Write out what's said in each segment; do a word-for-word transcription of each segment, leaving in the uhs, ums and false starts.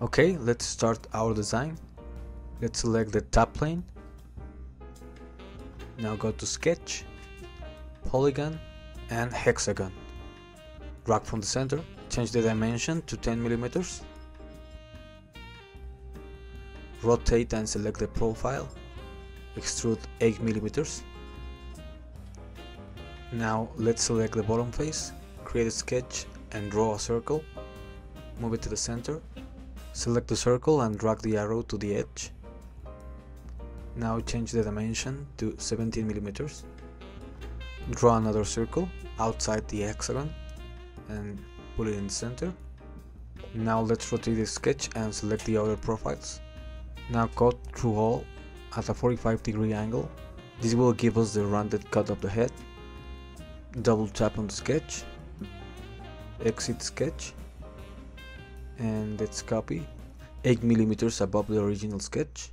Okay, let's start our design. Let's select the top plane. Now go to sketch, polygon and hexagon. Drag from the center, change the dimension to ten millimeters. Rotate and select the profile, extrude eight millimeters. Now let's select the bottom face, create a sketch and draw a circle. Move it to the center, select the circle and drag the arrow to the edge. Now change the dimension to seventeen millimeters. Draw another circle outside the hexagon and put it in the center. Now let's rotate the sketch and select the other profiles. Now cut through all at a forty-five degree angle. This will give us the rounded cut of the head. Double tap on the sketch, exit sketch, and let's copy eight millimeters above the original sketch.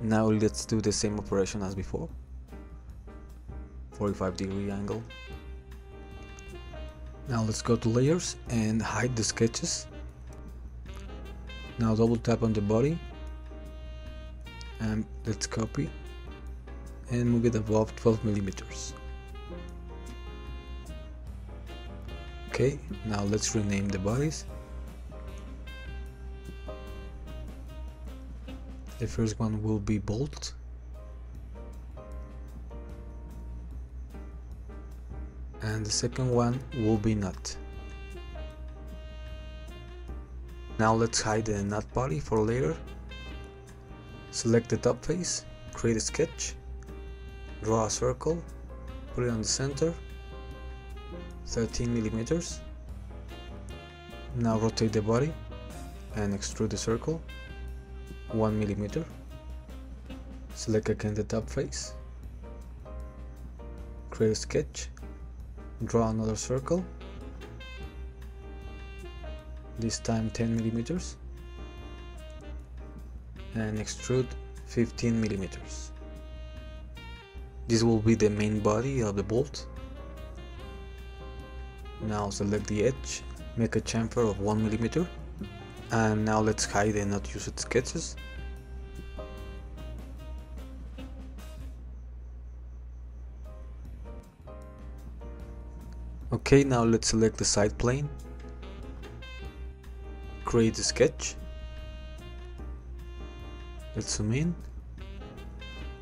Now let's do the same operation as before, forty-five degree angle. Now let's go to layers and hide the sketches. Now double tap on the body and let's copy and move it above twelve millimeters. Okay, now let's rename the bodies. The first one will be bolt and the second one will be nut. Now let's hide the nut body for later. Select the top face, create a sketch, draw a circle, put it on the center, thirteen millimeters. Now rotate the body and extrude the circle one millimeter. Select again the top face, create a sketch, draw another circle, this time ten millimeters, and extrude fifteen millimeters. This will be the main body of the bolt. Now select the edge, make a chamfer of one millimeter, and now let's hide the not used sketches. Okay, now let's select the side plane, create the sketch, let's zoom in,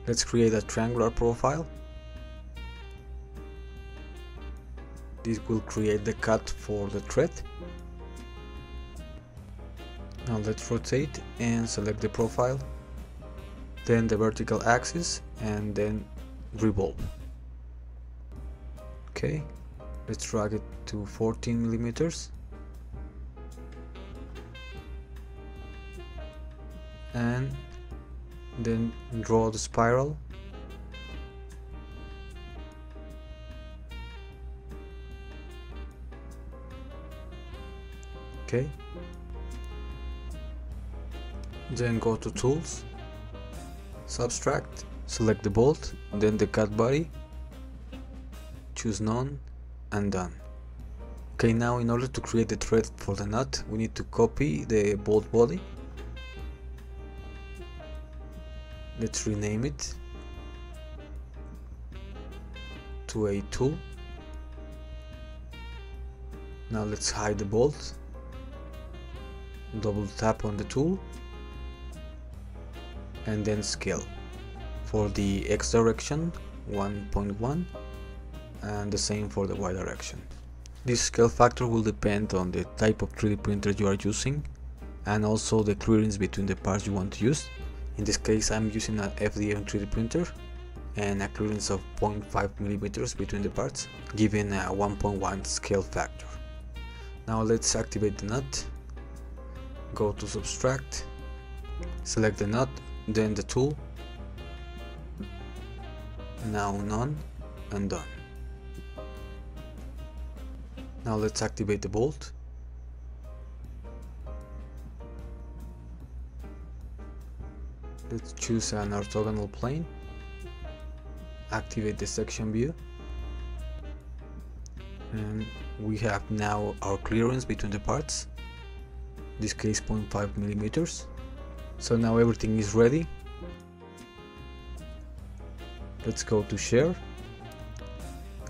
let's create a triangular profile. This will create the cut for the thread. Now let's rotate and select the profile, then the vertical axis and then revolve. Okay, let's drag it to fourteen millimeters and then draw the spiral. Okay. Then go to tools, subtract, select the bolt, then the cut body, choose none and done. Okay, now in order to create the thread for the nut we need to copy the bolt body. Let's rename it to a tool. Now let's hide the bolt. Double tap on the tool and then scale for the X direction one point one and the same for the Y direction. This scale factor will depend on the type of three D printer you are using and also the clearance between the parts you want to use. In this case I'm using an F D M three D printer and a clearance of zero point five millimeters between the parts, giving a one point one scale factor. Now let's activate the nut. Go to subtract, select the nut, then the tool, now none and done. Now let's activate the bolt. Let's choose an orthogonal plane, activate the section view, and we have now our clearance between the parts. this case zero point five millimeters. So now everything is ready. Let's go to share,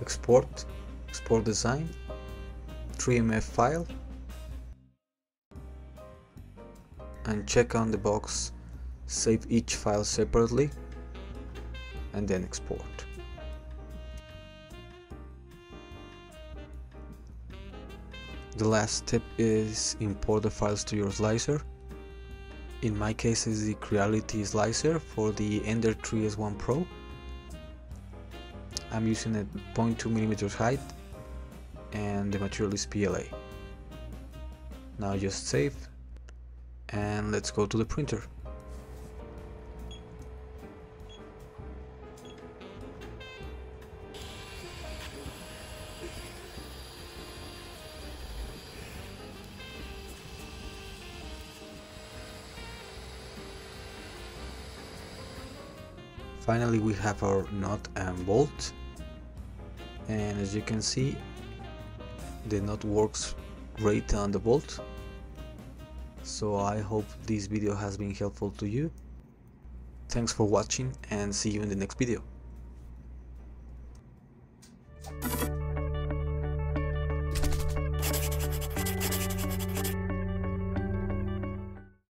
export, export design, three M F file, and check on the box save each file separately and then export. The last step is import the files to your slicer. In my case is the Creality slicer for the Ender three S one Pro. I'm using a zero point two millimeter height and the material is P L A. Now just save and let's go to the printer. Finally we have our nut and bolt, and as you can see the nut works great on the bolt. So I hope this video has been helpful to you. Thanks for watching and see you in the next video.